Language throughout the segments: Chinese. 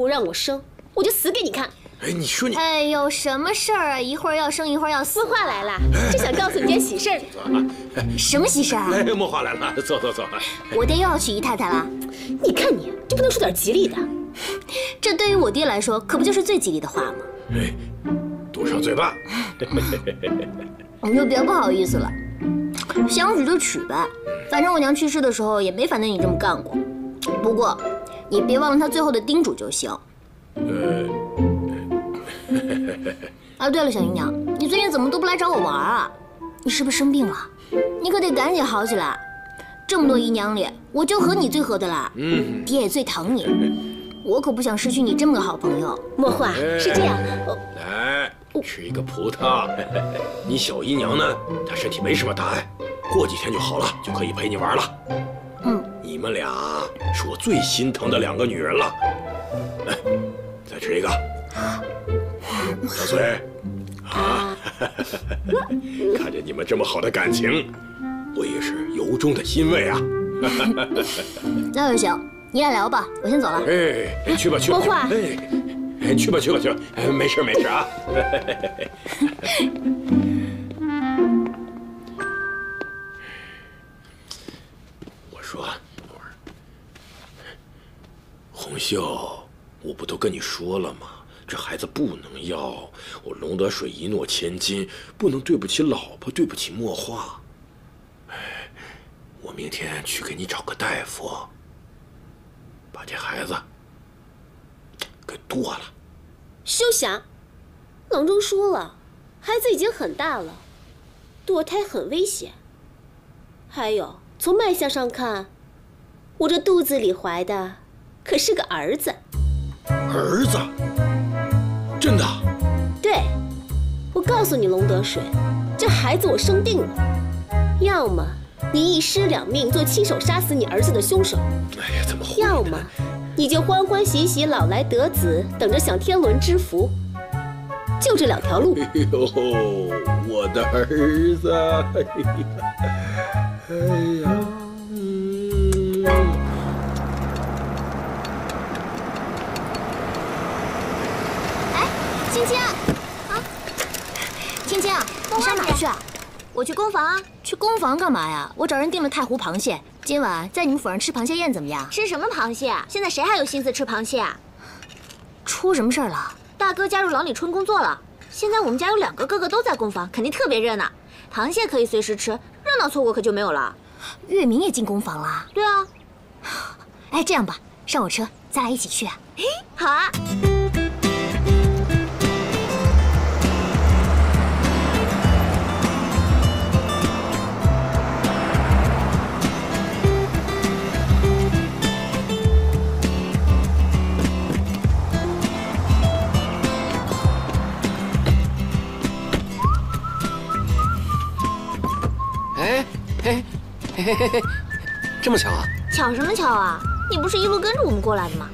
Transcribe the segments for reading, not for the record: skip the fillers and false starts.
不让我生，我就死给你看。哎，你说你……哎呦，什么事儿啊？一会儿要生，一会儿要死。话来了，就想告诉你件喜事儿。什么喜事啊？哎，莫话来了，坐坐坐。我爹又要娶姨太太了。你看你就不能说点吉利的？这对于我爹来说，可不就是最吉利的话吗？哎，堵上嘴巴。你就别不好意思了，想娶就娶呗。反正我娘去世的时候也没反对你这么干过。不过，你别忘了她最后的叮嘱就行。啊，对了，小姨娘，你最近怎么都不来找我玩啊？你是不是生病了？你可得赶紧好起来。这么多姨娘里，我就和你最合得来，爹也最疼你。我可不想失去你这么个好朋友。莫话是这样的，来吃一个葡萄。你小姨娘呢？她身体没什么大碍，过几天就好了，就可以陪你玩了。嗯，你们俩是我最心疼的两个女人了。来，再吃一个。 小翠，啊，看着你们这么好的感情，我也是由衷的欣慰啊。那就行，你俩聊吧，我先走了。哎，去吧去吧。莫话。哎，去吧去吧去吧，没事没事啊。我说，红秀，我不都跟你说了吗？ 这孩子不能要，我龙德水一诺千金，不能对不起老婆，对不起莫话。哎，我明天去给你找个大夫，把这孩子给剁了。休想！郎中说了，孩子已经很大了，堕胎很危险。还有，从脉象上看，我这肚子里怀的可是个儿子。儿子？ 真的？对，我告诉你，龙德水，这孩子我生定了，要么你一尸两命做亲手杀死你儿子的凶手，哎呀，怎么会？要么你就欢欢喜喜老来得子，等着享天伦之福，就这两条路。哎呦，我的儿子！哎呀。 你上哪儿去啊？我去工房啊。去工房干嘛呀？我找人订了太湖螃蟹，今晚在你们府上吃螃蟹宴怎么样？吃什么螃蟹啊？现在谁还有心思吃螃蟹啊？出什么事儿了？大哥加入郎里春工作了，现在我们家有两个哥哥都在工房，肯定特别热闹。螃蟹可以随时吃，热闹错过可就没有了。月明也进工房了？对啊。哎，这样吧，上我车，咱俩一起去啊。嘿，好啊。 嘿嘿嘿，这么巧啊！巧什么巧啊！你不是一路跟着我们过来的吗？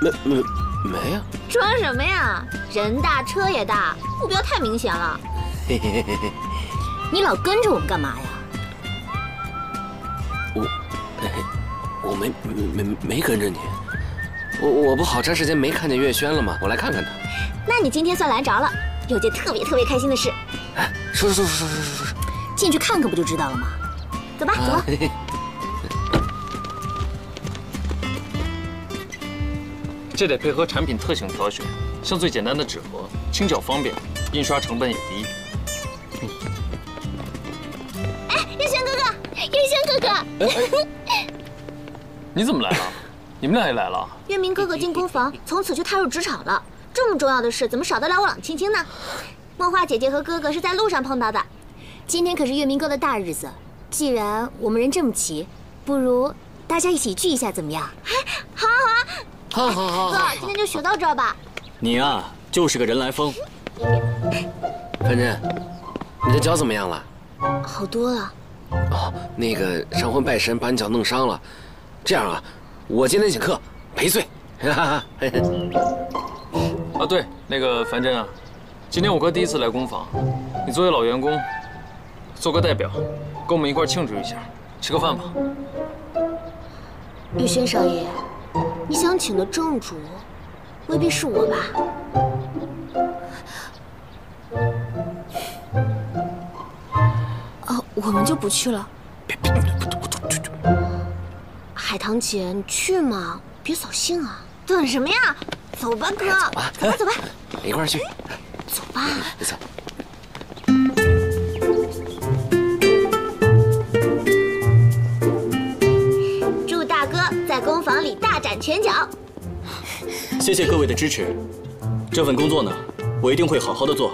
没呀！装什么呀？人大车也大，目标太明显了。嘿嘿嘿嘿嘿，你老跟着我们干嘛呀？我没跟着你，我不好长时间没看见月轩了吗？我来看看他。那你今天算来着了，有件特别开心的事。哎，说，进去看看不就知道了吗？ 走吧，走吧。这得配合产品特性挑选，像最简单的纸盒，轻巧方便，印刷成本也低。哎，月轩哥哥，月轩哥哥，你怎么来了？你们俩也来了？月明哥哥进工房，从此就踏入职场了。这么重要的事，怎么少得了我朗青青呢？莫话姐姐和哥哥是在路上碰到的。今天可是月明哥的大日子。 既然我们人这么齐，不如大家一起聚一下，怎么样？好啊好啊！好，哥，今天就学到这儿吧。你啊，就是个人来疯。潘真，你的脚怎么样了？好多了。哦，那个上魂拜神把你脚弄伤了。这样啊，我今天请客赔罪。啊对，那个樊真啊，今天我哥第一次来工坊，你作为老员工，做个代表。 跟我们一块庆祝一下，吃个饭吧。玉轩少爷，你想请的正主，未必是我吧？啊，我们就不去了。海棠姐，你去嘛，别扫兴啊！等什么呀？走吧，哥。走吧，走吧，走吧，一块儿去。走吧。走。 在工坊里大展拳脚，谢谢各位的支持。这份工作呢，我一定会好好的做，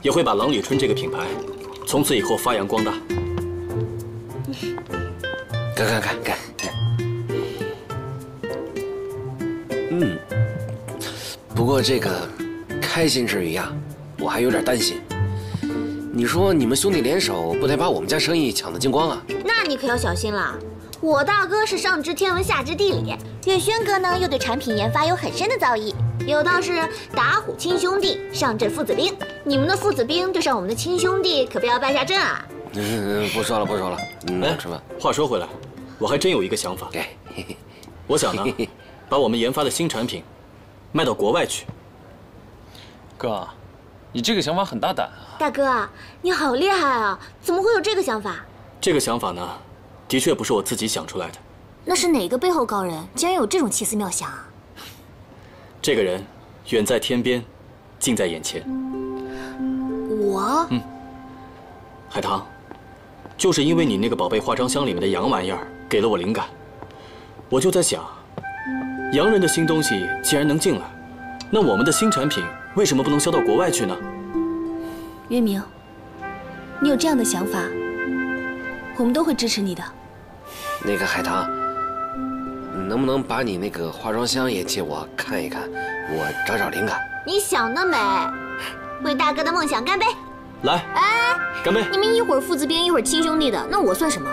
也会把郎里春这个品牌从此以后发扬光大。干干干干！嗯，不过这个开心之余呀，我还有点担心。你说你们兄弟联手，不得把我们家生意抢得精光啊？那你可要小心了。 我大哥是上知天文下知地理，岳轩哥呢又对产品研发有很深的造诣，有道是打虎亲兄弟，上阵父子兵。你们的父子兵对上我们的亲兄弟，可不要败下阵啊！不说了，不说了，哎，吃饭。话说回来，我还真有一个想法，我想呢，把我们研发的新产品卖到国外去。哥，你这个想法很大胆啊！大哥，你好厉害啊！怎么会有这个想法？这个想法呢？ 的确不是我自己想出来的，那是哪个背后高人竟然有这种奇思妙想啊？这个人远在天边，近在眼前。我海棠，就是因为你那个宝贝化妆箱里面的洋玩意儿给了我灵感，我就在想，洋人的新东西既然能进来，那我们的新产品为什么不能销到国外去呢？月明，你有这样的想法，我们都会支持你的。 那个海棠，能不能把你那个化妆箱也借我看一看，我找找灵感？你想得美！为大哥的梦想干杯！来，哎，干杯！你们一会儿父子兵，一会儿亲兄弟的，那我算什么？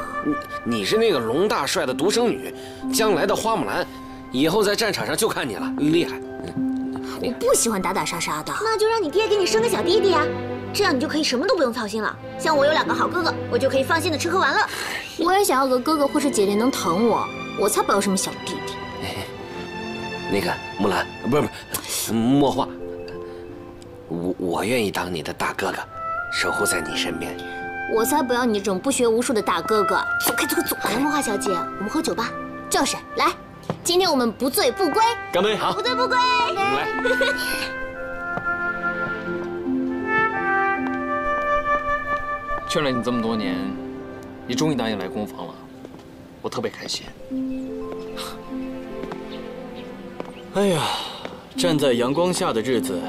你是那个龙大帅的独生女，将来的花木兰，以后在战场上就看你了，厉害！我不喜欢打打杀杀的，那就让你爹给你生个小弟弟啊！ 这样你就可以什么都不用操心了。像我有两个好哥哥，我就可以放心的吃喝玩乐。我也想要个哥哥或是姐姐能疼我，我才不要什么小弟弟。那个木兰，不是莫画，我愿意当你的大哥哥，守护在你身边。我才不要你这种不学无术的大哥哥！走开，走开，走开！莫画小姐，我们喝酒吧。就是来，今天我们不醉不归。干杯！好，不醉不归。来。劝了你这么多年，你终于答应来工坊了，我特别开心。哎呀，站在阳光下的日子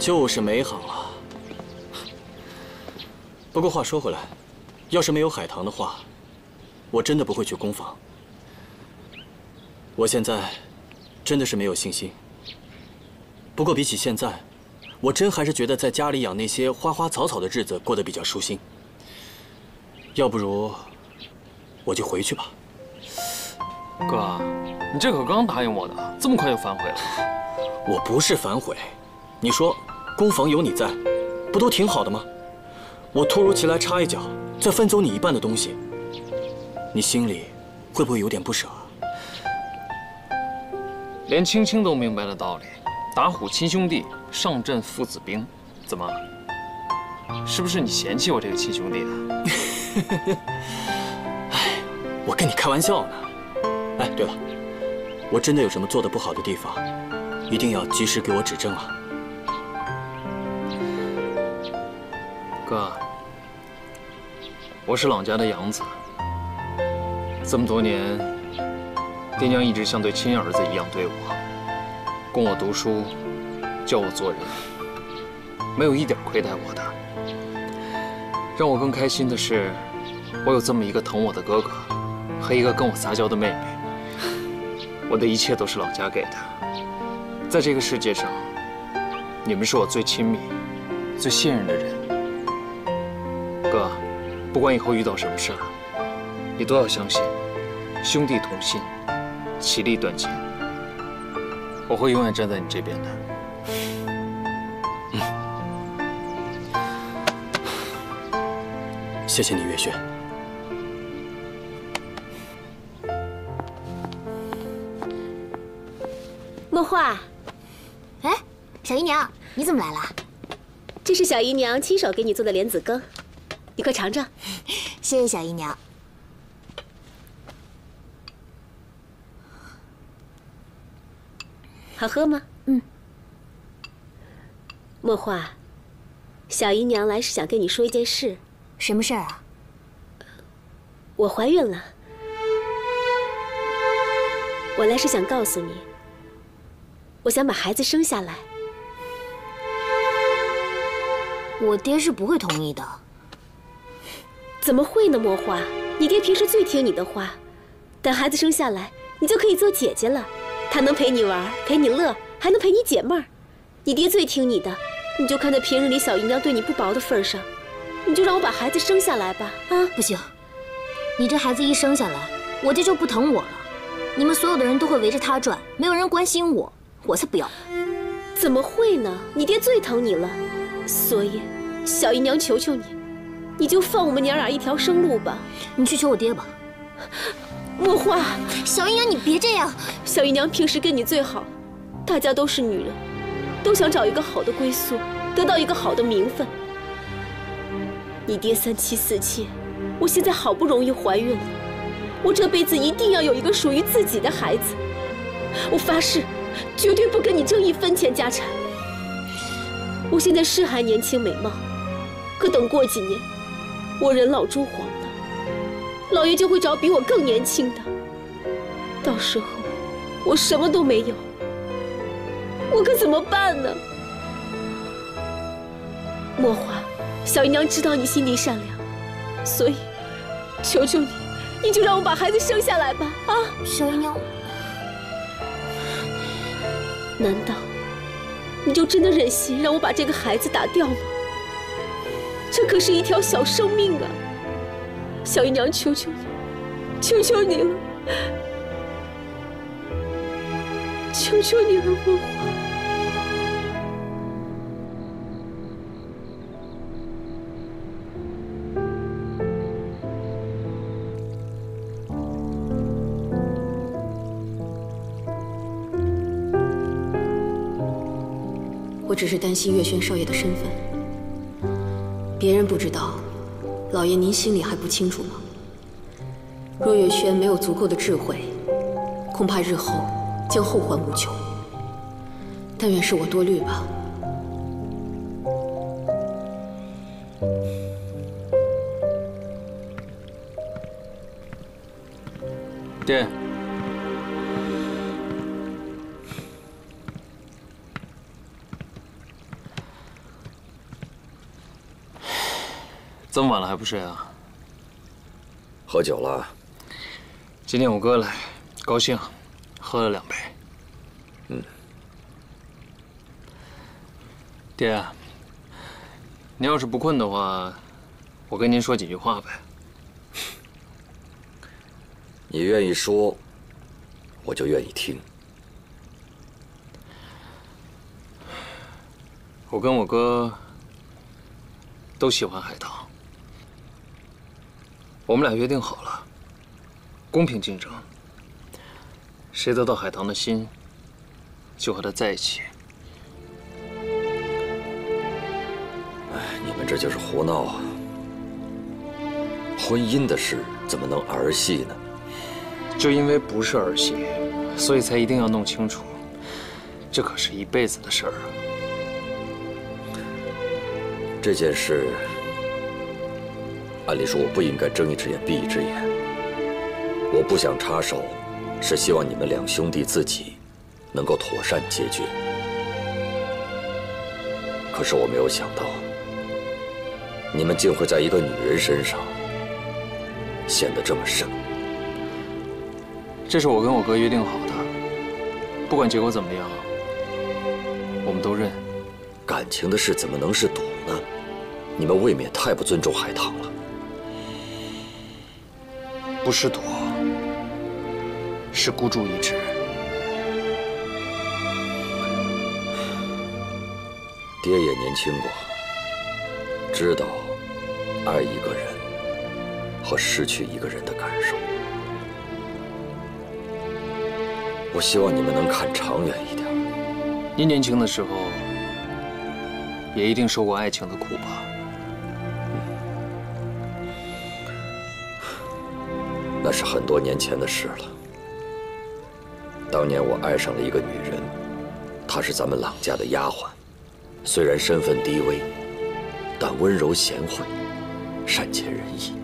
就是美好啊。不过话说回来，要是没有海棠的话，我真的不会去工坊。我现在真的是没有信心。不过比起现在，我真还是觉得在家里养那些花花草草的日子过得比较舒心。 要不如，我就回去吧。哥，你这可刚答应我的，这么快就反悔了？我不是反悔，你说，工坊有你在，不都挺好的吗？我突如其来插一脚，再分走你一半的东西，你心里会不会有点不舍啊？连青青都明白了道理，打虎亲兄弟，上阵父子兵，怎么？是不是你嫌弃我这个亲兄弟啊？ 哎，我跟你开玩笑呢。哎，对了，我真的有什么做得不好的地方，一定要及时给我指正啊。哥，我是郎家的养子，这么多年，爹娘一直像对亲儿子一样对我，供我读书，教我做人，没有一点亏待我的。 让我更开心的是，我有这么一个疼我的哥哥，和一个跟我撒娇的妹妹。我的一切都是老家给的。在这个世界上，你们是我最亲密、最信任的人。哥，不管以后遇到什么事儿，你都要相信，兄弟同心，其利断金。我会永远站在你这边的。 谢谢你，月轩。梦画，哎，小姨娘，你怎么来了？这是小姨娘亲手给你做的莲子羹，你快尝尝。谢谢小姨娘。好喝吗？嗯。梦画，小姨娘来是想跟你说一件事。什么事儿啊？我怀孕了。 我来是想告诉你，我想把孩子生下来。我爹是不会同意的。怎么会呢，墨画？你爹平时最听你的话，等孩子生下来，你就可以做姐姐了。他能陪你玩，陪你乐，还能陪你解闷儿。你爹最听你的，你就看在平日里小姨娘对你不薄的份上，你就让我把孩子生下来吧。啊，不行，你这孩子一生下来，我爹就不疼我了。 你们所有的人都会围着他转，没有人关心我，我才不要！怎么会呢？你爹最疼你了，所以小姨娘求求你，你就放我们娘俩一条生路吧。你去求我爹吧。墨画，小姨娘你别这样。小姨娘平时跟你最好，大家都是女人，都想找一个好的归宿，得到一个好的名分。你爹三妻四妾，我现在好不容易怀孕了。 我这辈子一定要有一个属于自己的孩子，我发誓，绝对不跟你争一分钱家产。我现在是还年轻美貌，可等过几年，我人老珠黄了，老爷就会找比我更年轻的。到时候，我什么都没有，我可怎么办呢？墨画，小姨娘知道你心地善良，所以，求求你。 你就让我把孩子生下来吧，啊，小姨娘，难道你就真的忍心让我把这个孩子打掉吗？这可是一条小生命啊！小姨娘，求求你，求求你了，求求你了，梦画。 我只是担心月轩少爷的身份，别人不知道，老爷您心里还不清楚吗？若月轩没有足够的智慧，恐怕日后将后患无穷。但愿是我多虑吧。爹。 这么晚了还不睡啊？喝酒了？今天我哥来，高兴，喝了2杯。嗯。爹，您要是不困的话，我跟您说几句话呗。你愿意说，我就愿意听。我跟我哥都喜欢海棠。 我们俩约定好了，公平竞争。谁得到海棠的心，就和他在一起。哎，你们这就是胡闹啊！婚姻的事怎么能儿戏呢？就因为不是儿戏，所以才一定要弄清楚。这可是一辈子的事儿啊！这件事。 按理说，我不应该睁一只眼闭一只眼。我不想插手，是希望你们两兄弟自己能够妥善解决。可是我没有想到，你们竟会在一个女人身上陷得这么深。这是我跟我哥约定好的，不管结果怎么样，我们都认。感情的事怎么能是赌呢？你们未免太不尊重海棠了。 不是赌，是孤注一掷。爹也年轻过，知道爱一个人和失去一个人的感受。我希望你们能看长远一点。您年轻的时候，也一定受过爱情的苦吧？那是很多年前的事了。当年我爱上了一个女人，她是咱们朗家的丫鬟，虽然身份低微，但温柔贤惠，善解人意。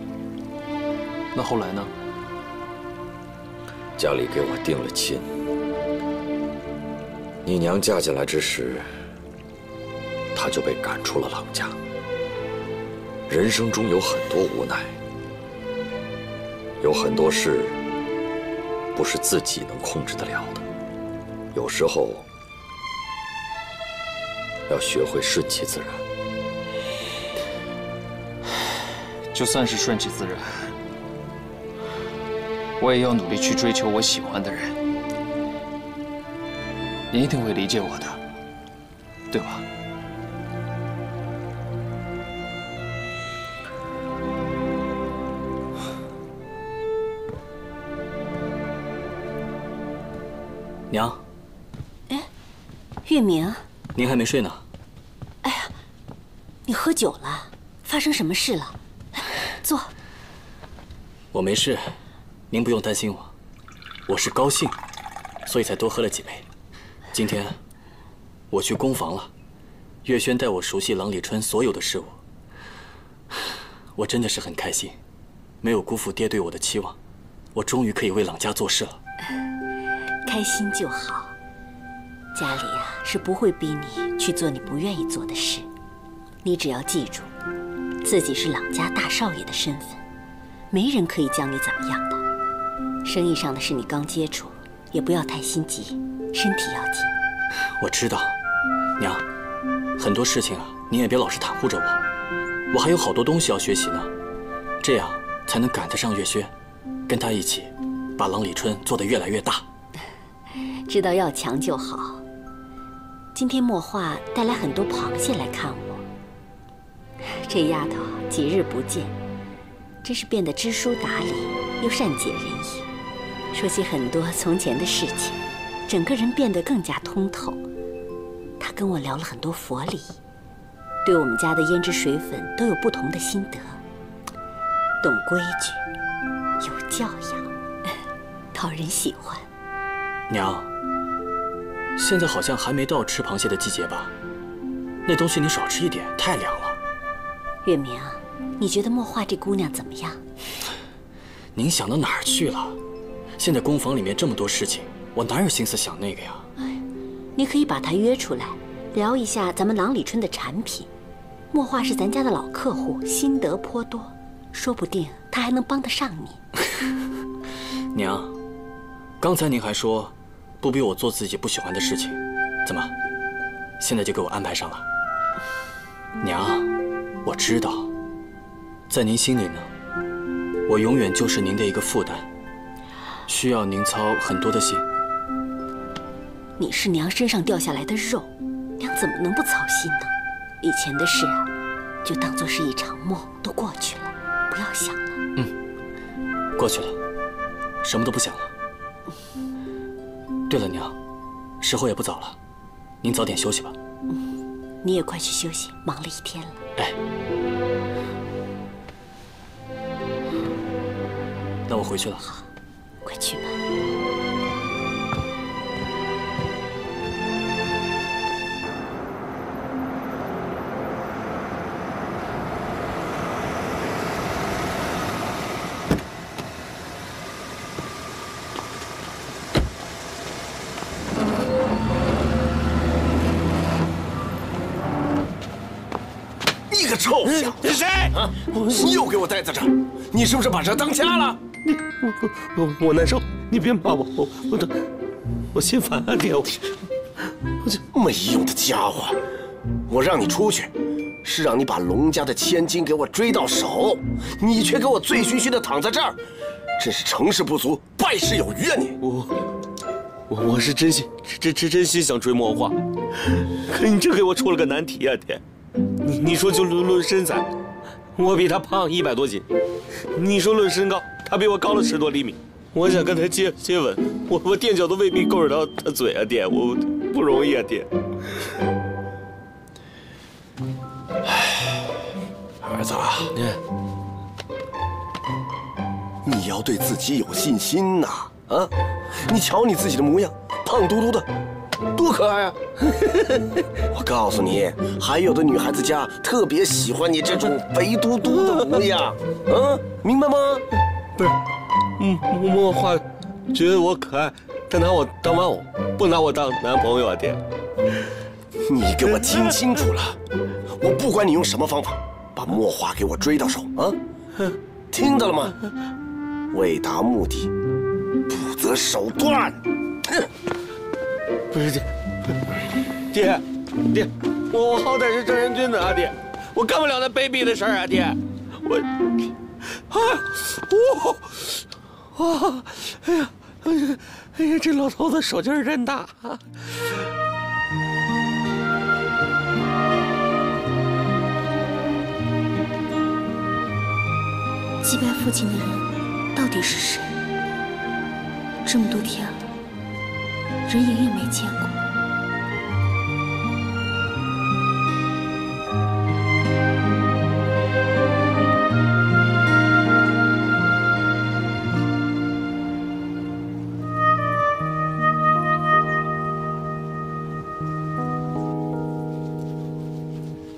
那后来呢？家里给我定了亲。 你娘嫁进来之时，她就被赶出了郎家。人生中有很多无奈，有很多事不是自己能控制得了的。有时候要学会顺其自然。就算是顺其自然，我也要努力去追求我喜欢的人。 你一定会理解我的，对吧？娘。哎，月明，您还没睡呢。哎呀，你喝酒了？发生什么事了？坐。我没事，您不用担心我。我是高兴，所以才多喝了几杯。 今天我去工房了，月轩带我熟悉郎里春所有的事物，我真的是很开心，没有辜负爹对我的期望，我终于可以为郎家做事了。开心就好，家里啊是不会逼你去做你不愿意做的事，你只要记住，自己是郎家大少爷的身份，没人可以将你怎么样的。生意上的事你刚接触，也不要太心急。 身体要紧，我知道，娘，很多事情啊，您也别老是袒护着我，我还有好多东西要学习呢，这样才能赶得上月轩，跟他一起，把郎里春做得越来越大。知道要强就好。今天墨画带来很多螃蟹来看我，这丫头几日不见，真是变得知书达理，又善解人意，说起很多从前的事情。 整个人变得更加通透。他跟我聊了很多佛理，对我们家的胭脂水粉都有不同的心得，懂规矩，有教养，讨人喜欢。娘，现在好像还没到吃螃蟹的季节吧？那东西你少吃一点，太凉了。月明，你觉得墨画这姑娘怎么样？您想到哪儿去了？现在工坊里面这么多事情。 我哪有心思想那个呀？哎，你可以把他约出来，聊一下咱们郎里春的产品。墨画是咱家的老客户，心得颇多，说不定他还能帮得上你。娘，刚才您还说不逼我做自己不喜欢的事情，怎么现在就给我安排上了？娘，我知道，在您心里呢，我永远就是您的一个负担，需要您操很多的心。 你是娘身上掉下来的肉，娘怎么能不操心呢？以前的事啊，就当做是一场梦，都过去了，不要想了。嗯，过去了，什么都不想了。对了，娘，时候也不早了，您早点休息吧。嗯，你也快去休息，忙了一天了。哎，那我回去了。好，快去吧。 臭小子！谁？你又给我待在这儿！你是不是把这当家了？你我难受，你别骂我，我心烦啊，爹！我这没用的家伙！我让你出去，是让你把龙家的千金给我追到手，你却给我醉醺醺的躺在这儿，真是成事不足，败事有余啊！你我是真心想追墨画，可你这给我出了个难题啊，爹！ 你说就论身材，我比他胖100多斤；你说论身高，他比我高了10多厘米。我想跟他接吻，我垫脚都未必够得到他嘴啊，爹！我不容易啊，爹。儿子啊，你要对自己有信心呐！啊，你瞧你自己的模样，胖嘟嘟的，多可爱啊！我告诉你，还有的女孩子家特别喜欢你这种肥嘟嘟的模样，啊，明白吗？不是，莫话觉得我可爱，但拿我当玩偶，不拿我当男朋友啊，爹。你给我听清楚了，我不管你用什么方法。 把墨花给我追到手啊！听到了吗？为达目的，不择手段。不是爹，我好歹是正人君子啊，爹，我干不了那卑鄙的事儿啊，爹，我啊，哎呀，这老头子手劲儿真大啊！ 祭拜父亲的人到底是谁？这么多天了，任盈盈没见过。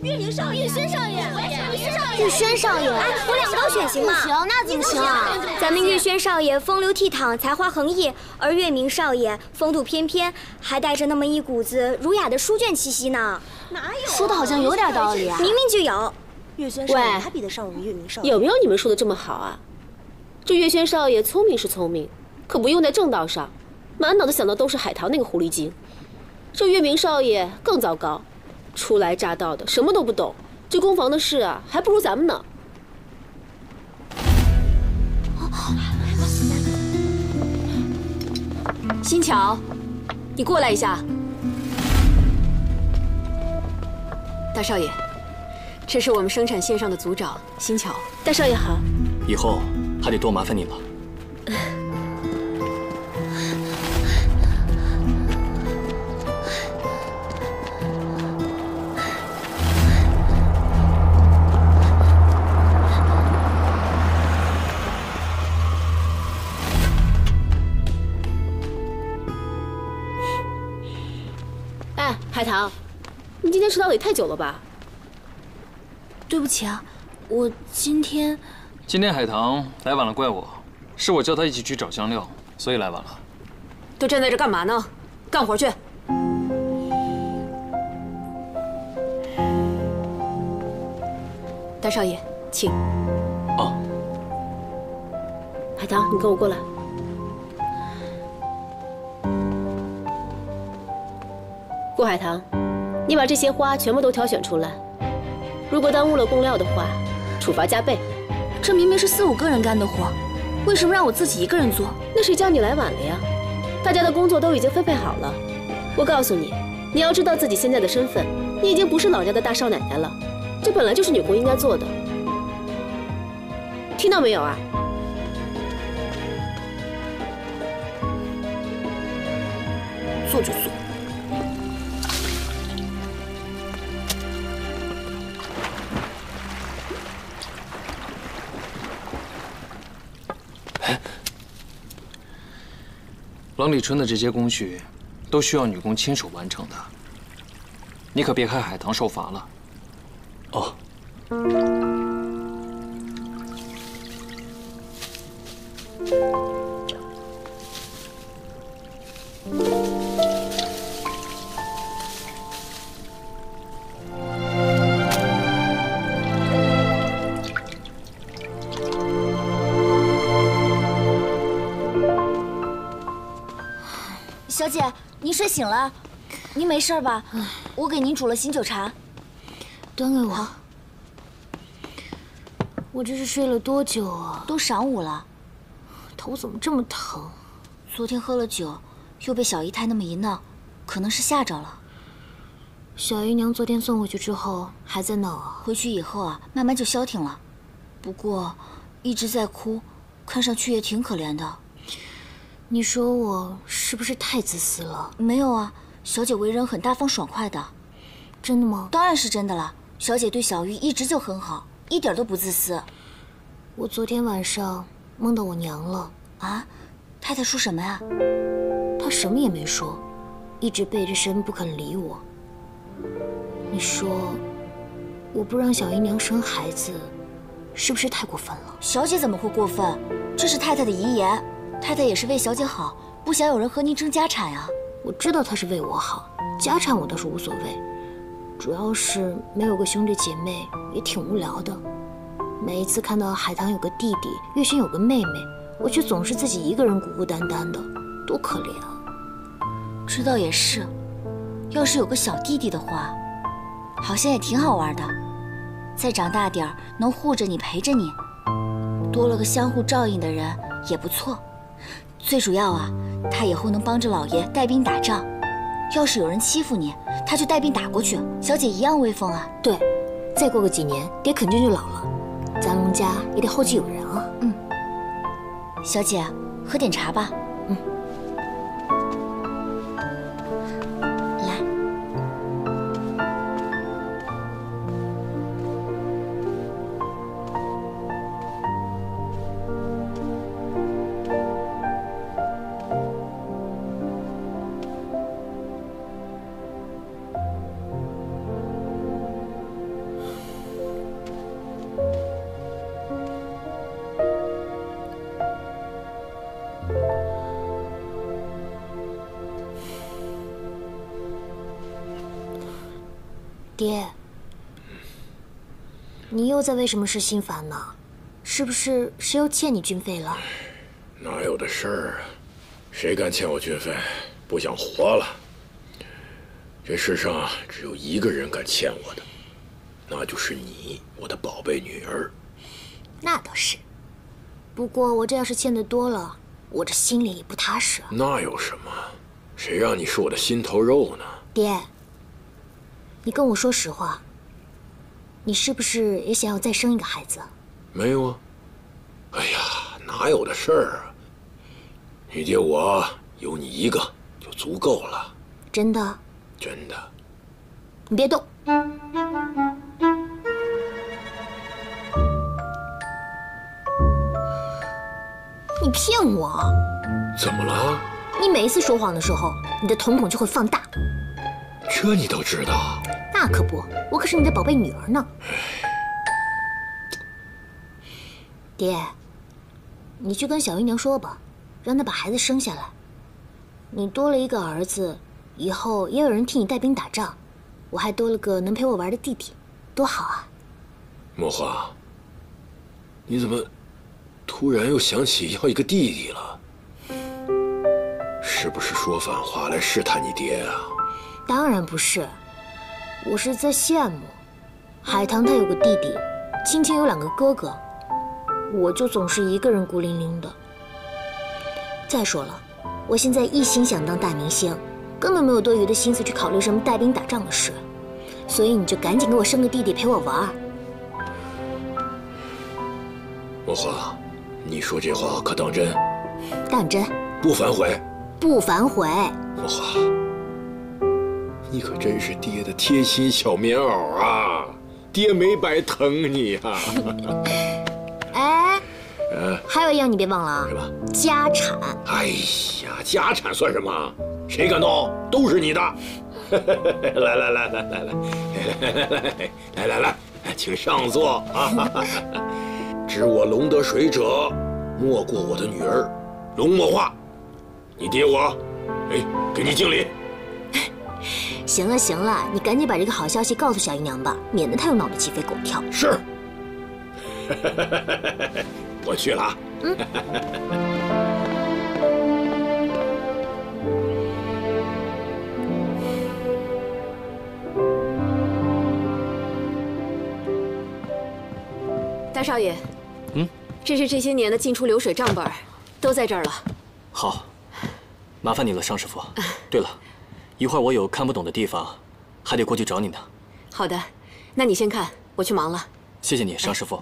岳宁少爷，轩少爷，岳轩少爷，我俩都选行吗？不行，那怎么行啊？咱们岳轩少爷风流倜傥，才华横溢，而岳明少爷风度翩翩，还带着那么一股子儒雅的书卷气息呢。哪有？说的好像有点道理啊。明明就有。岳轩少爷，他比得上我们岳明少爷。有没有你们说的这么好啊？这岳轩少爷聪明是聪明，可不用在正道上，满脑子想的都是海棠那个狐狸精。这岳明少爷更糟糕。 初来乍到的，什么都不懂，这工房的事啊，还不如咱们呢。新巧，你过来一下。大少爷，这是我们生产线上的组长新巧。大少爷好。以后还得多麻烦你了。海棠，你今天迟到的也太久了吧？对不起啊，我今天海棠来晚了，怪我，是我叫她一起去找香料，所以来晚了。都站在这干嘛呢？干活去！大少爷，请。哦。海棠，你跟我过来。 顾海棠，你把这些花全部都挑选出来，如果耽误了供料的话，处罚加倍。这明明是四五个人干的活，为什么让我自己一个人做？那谁叫你来晚了呀？大家的工作都已经分配好了。我告诉你，你要知道自己现在的身份，你已经不是老家的大少奶奶了，这本来就是女工应该做的。听到没有啊？ 做就做。 郎里春的这些工序，都需要女工亲手完成的。你可别害海棠受罚了。哦。小姐，您睡醒了，您没事吧？我给您煮了醒酒茶，端给我。我这是睡了多久啊？都晌午了，头怎么这么疼？昨天喝了酒，又被小姨太那么一闹，可能是吓着了。小姨娘昨天送回去之后还在闹啊。回去以后啊，慢慢就消停了，不过一直在哭，看上去也挺可怜的。 你说我是不是太自私了？没有啊，小姐为人很大方爽快的。真的吗？当然是真的了。小姐对小玉一直就很好，一点都不自私。我昨天晚上梦到我娘了啊！太太说什么呀？她什么也没说，一直背着身不肯理我。你说，我不让小姨娘生孩子，是不是太过分了？小姐怎么会过分？这是太太的遗言，太太也是为小姐好，不想有人和您争家产呀。我知道她是为我好，家产我倒是无所谓，主要是没有个兄弟姐妹也挺无聊的。每一次看到海棠有个弟弟，月轩有个妹妹，我却总是自己一个人孤孤单单的，多可怜啊！知道也是，要是有个小弟弟的话，好像也挺好玩的。再长大点儿，能护着你，陪着你，多了个相互照应的人也不错。最主要啊，他以后能帮着老爷带兵打仗，要是有人欺负你，他就带兵打过去，小姐一样威风啊。对，再过个几年，爹肯定就老了。 咱龙家也得后继有人啊。嗯，小姐，喝点茶吧。嗯，来。爹，你又在为什么事心烦呢？是不是谁又欠你军费了？哪有的事儿啊！谁敢欠我军费？不想活了！这世上啊，只有一个人敢欠我的，那就是你，我的宝贝女儿。那倒是，不过我这要是欠的多了，我这心里也不踏实啊。那有什么？谁让你是我的心头肉呢？爹。 你跟我说实话，你是不是也想要再生一个孩子？没有啊，哎呀，哪有的事儿啊！你爹我有你一个就足够了。真的？真的。你别动。你骗我！怎么了？你每一次说谎的时候，你的瞳孔就会放大。 这你都知道？那可不，我可是你的宝贝女儿呢。爹，你去跟小姨娘说吧，让她把孩子生下来。你多了一个儿子，以后也有人替你带兵打仗，我还多了个能陪我玩的弟弟，多好啊！墨华，你怎么突然又想起要一个弟弟了？是不是说反话来试探你爹啊？ 当然不是，我是在羡慕海棠，她有个弟弟，青青有两个哥哥，我就总是一个人孤零零的。再说了，我现在一心想当大明星，根本没有多余的心思去考虑什么带兵打仗的事，所以你就赶紧给我生个弟弟陪我玩。墨华，你说这话可当真？当真？不反悔？不反悔。墨华。 你可真是爹的贴心小棉袄啊！爹没白疼你啊！哎，还有一样你别忘了啊！什么？家产！哎呀，家产算什么？谁敢动，都是你的！来，请上座啊！知我龙得水者，莫过我的女儿龙墨画。你爹我，哎，给你敬礼。 行了行了，你赶紧把这个好消息告诉小姨娘吧，免得她又闹得鸡飞狗跳。是，我去了啊。嗯。大少爷，嗯，这是这些年的进出流水账本，都在这儿了。好，麻烦你了，尚师傅。对了。 一会儿我有看不懂的地方，还得过去找你呢。好的，那你先看，我去忙了。谢谢你，尚师傅。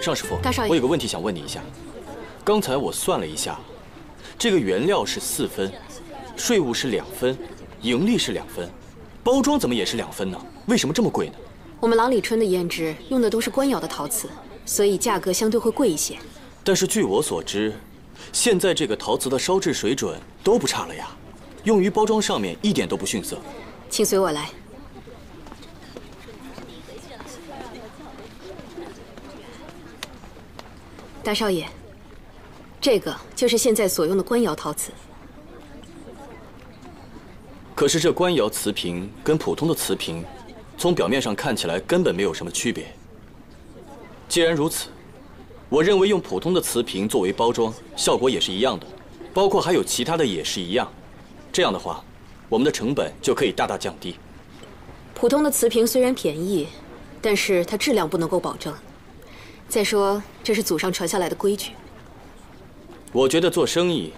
尚师傅，大少爷，我有个问题想问你一下。刚才我算了一下，这个原料是4分，税务是2分，盈利是2分，包装怎么也是2分呢？为什么这么贵呢？我们郎里春的胭脂用的都是官窑的陶瓷，所以价格相对会贵一些。但是据我所知，现在这个陶瓷的烧制水准都不差了呀，用于包装上面一点都不逊色。请随我来。 大少爷，这个就是现在所用的官窑陶瓷。可是这官窑瓷瓶跟普通的瓷瓶，从表面上看起来根本没有什么区别。既然如此，我认为用普通的瓷瓶作为包装，效果也是一样的，包括还有其他的也是一样。这样的话，我们的成本就可以大大降低。普通的瓷瓶虽然便宜，但是它质量不能够保证。 再说，这是祖上传下来的规矩。我觉得做生意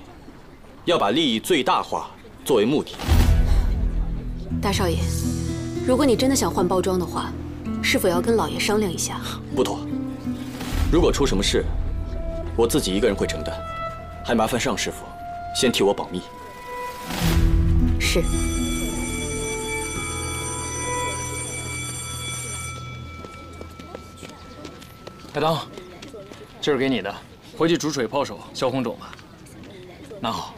要把利益最大化作为目的。大少爷，如果你真的想换包装的话，是否要跟老爷商量一下？不妥，如果出什么事，我自己一个人会承担，还麻烦尚师傅先替我保密。是。 海棠，这是给你的，回去煮水泡手，消红肿吧。拿好。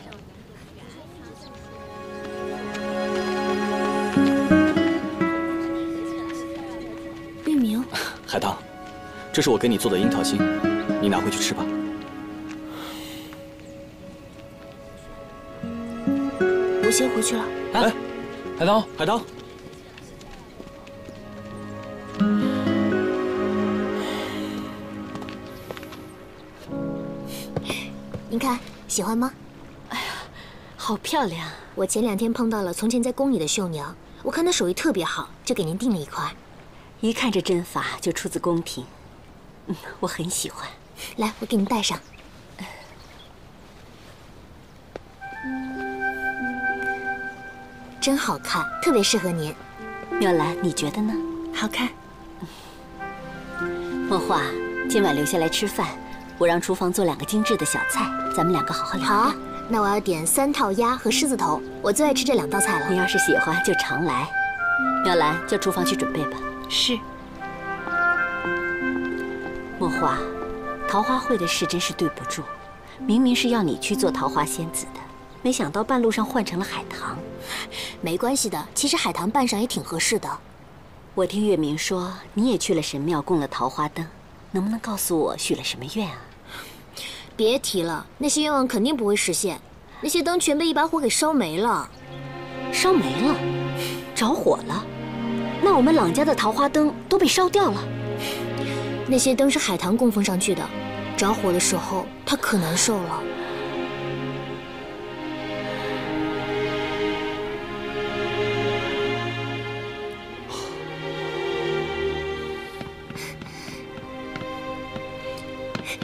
玉明，海棠，这是我给你做的樱桃心，你拿回去吃吧。我先回去了。哎，海棠，海棠。 您看喜欢吗？哎呀，好漂亮！我前2天碰到了从前在宫里的绣娘，我看她手艺特别好，就给您订了一块。一看这针法就出自宫廷，我很喜欢。来，我给您戴上。真好看，特别适合您。妙兰，你觉得呢？好看。莫画，今晚留下来吃饭。 我让厨房做2个精致的小菜，咱们2个好好聊聊。好啊，那我要点3套鸭和狮子头，我最爱吃这2道菜了。你要是喜欢就常来。妙兰，叫厨房去准备吧。是。莫画，桃花会的事真是对不住，明明是要你去做桃花仙子的，没想到半路上换成了海棠。没关系的，其实海棠扮上也挺合适的。我听月明说你也去了神庙供了桃花灯。 能不能告诉我许了什么愿啊？别提了，那些愿望肯定不会实现。那些灯全被一把火给烧没了，烧没了，着火了。那我们郎家的桃花灯都被烧掉了。那些灯是海棠供奉上去的，着火的时候她可难受了。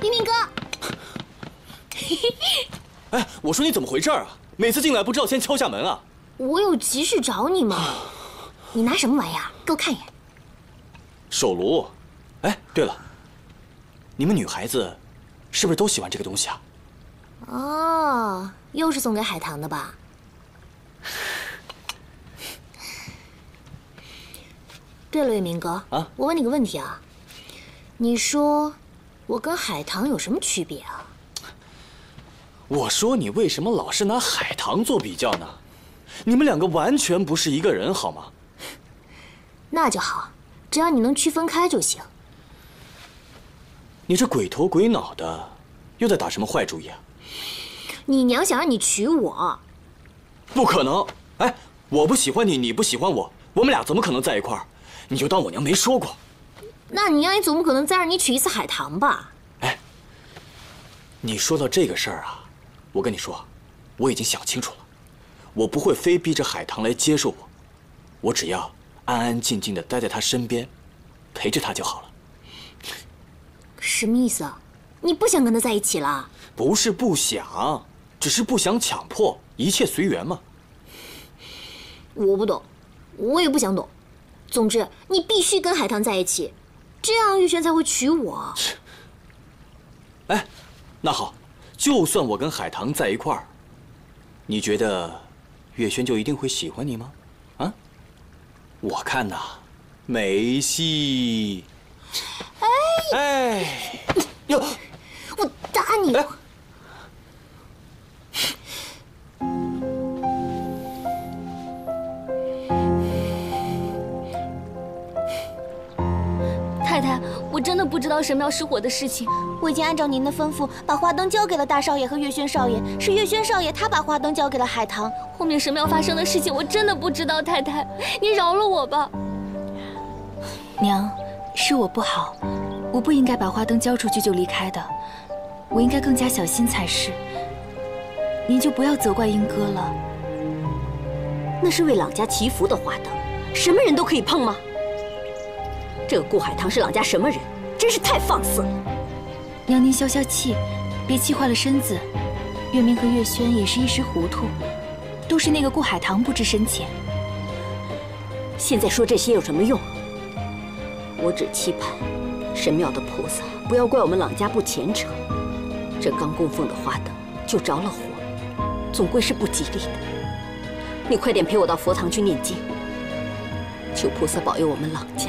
明明哥，哎，我说你怎么回事啊？每次进来不知道先敲下门啊！我有急事找你嘛。你拿什么玩意儿？给我看一眼。手炉。哎，对了，你们女孩子是不是都喜欢这个东西啊？哦，又是送给海棠的吧？对了，月明哥啊，我问你个问题啊，你说。 我跟海棠有什么区别啊？我说你为什么老是拿海棠做比较呢？你们2个完全不是一个人，好吗？那就好，只要你能区分开就行。你这鬼头鬼脑的，又在打什么坏主意啊？你娘想让你娶我？不可能！哎，我不喜欢你，你不喜欢我，我们俩怎么可能在一块儿？你就当我娘没说过。 那你娘也总不可能再让你娶一次海棠吧？哎，你说到这个事儿啊，我跟你说，我已经想清楚了，我不会非逼着海棠来接受我，我只要安安静静的待在她身边，陪着她就好了。什么意思啊？你不想跟她在一起了？不是不想，只是不想强迫，一切随缘嘛。我不懂，我也不想懂。总之，你必须跟海棠在一起。 这样玉璇才会娶我。哎，那好，就算我跟海棠在一块儿，你觉得月轩就一定会喜欢你吗？啊？我看呐，没戏。哎哟，我打你！哎 我真的不知道神庙失火的事情，我已经按照您的吩咐把花灯交给了大少爷和月轩少爷，是月轩少爷他把花灯交给了海棠。后面神庙发生的事情我真的不知道，太太，您饶了我吧。娘，是我不好，我不应该把花灯交出去就离开的，我应该更加小心才是。您就不要责怪英哥了。那是为朗家祈福的花灯，什么人都可以碰吗？ 这个顾海棠是朗家什么人？真是太放肆了！娘，您消消气，别气坏了身子。月明和月轩也是一时糊涂，都是那个顾海棠不知深浅。现在说这些有什么用？我只期盼神庙的菩萨不要怪我们朗家不虔诚。这刚供奉的花灯就着了火，总归是不吉利的。你快点陪我到佛堂去念经，求菩萨保佑我们朗家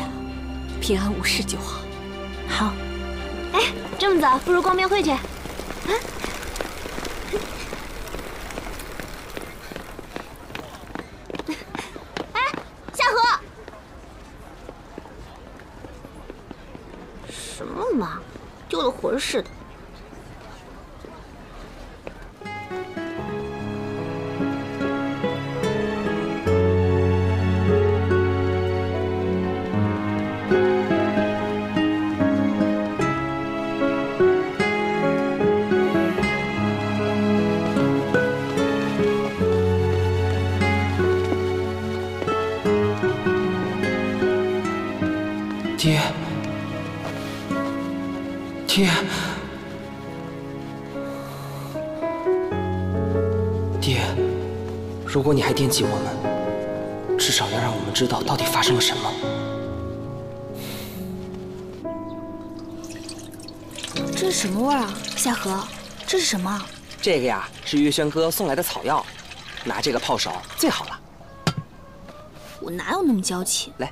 平安无事就好。好，哎，这么早，不如逛庙会去。啊，哎，夏荷，什么嘛，丢了魂似的。 爹，如果你还惦记我们，至少要让我们知道到底发生了什么。这是什么味儿啊，夏荷？这是什么？这个呀，是月轩哥送来的草药，拿这个泡勺最好了。我哪有那么娇气？来，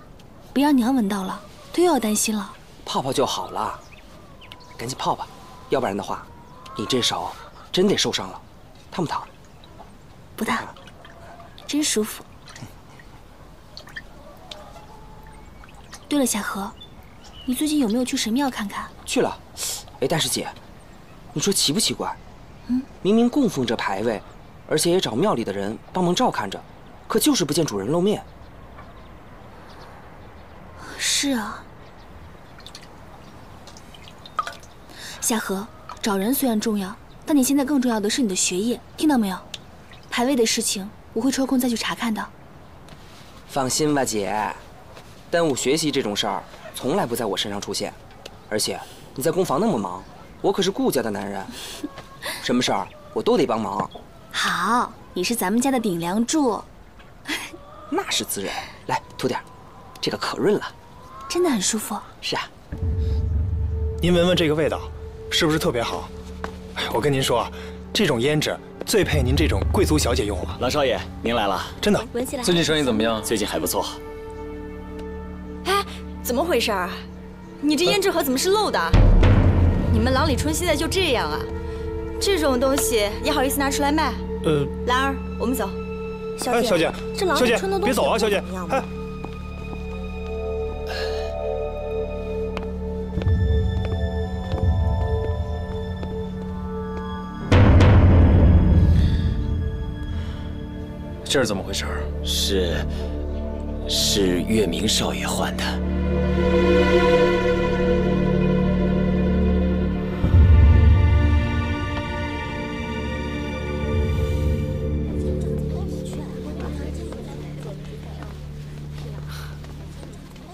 别让娘闻到了，她又要担心了。泡泡就好了，赶紧泡吧，要不然的话，你这手真得受伤了。烫不烫？ 不大，真舒服。对了，夏荷，你最近有没有去神庙看看？去了。哎，但是姐，你说奇不奇怪？嗯，明明供奉着牌位，而且也找庙里的人帮忙照看着，可就是不见主人露面。是啊，夏荷，找人虽然重要，但你现在更重要的是你的学业，听到没有？ 牌位的事情，我会抽空再去查看的。放心吧，姐，耽误学习这种事儿从来不在我身上出现。而且你在工房那么忙，我可是顾家的男人，什么事儿我都得帮忙。好，你是咱们家的顶梁柱。那是自然。来，涂点，这个可润了，真的很舒服。是啊。您闻闻这个味道，是不是特别好？我跟您说啊，这种胭脂 最配您这种贵族小姐用了，郎少爷，您来了，真的。闻起来，最近生意怎么样？最近还不错。哎，怎么回事啊？你这胭脂盒怎么是漏的？你们郎李春现在就这样啊？这种东西也好意思拿出来卖？兰儿，我们走。哎，小姐，这郎李春的东西别走啊，小姐。哎，这是怎么回事？是月明少爷换的。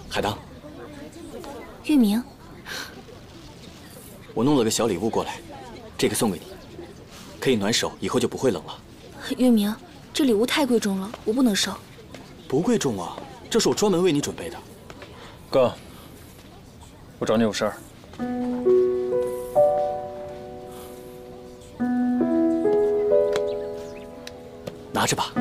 海棠，月明，我弄了个小礼物过来，这个送给你，可以暖手，以后就不会冷了。月明， 这礼物太贵重了，我不能收。不贵重啊，这是我专门为你准备的。哥，我找你有事儿。拿着吧。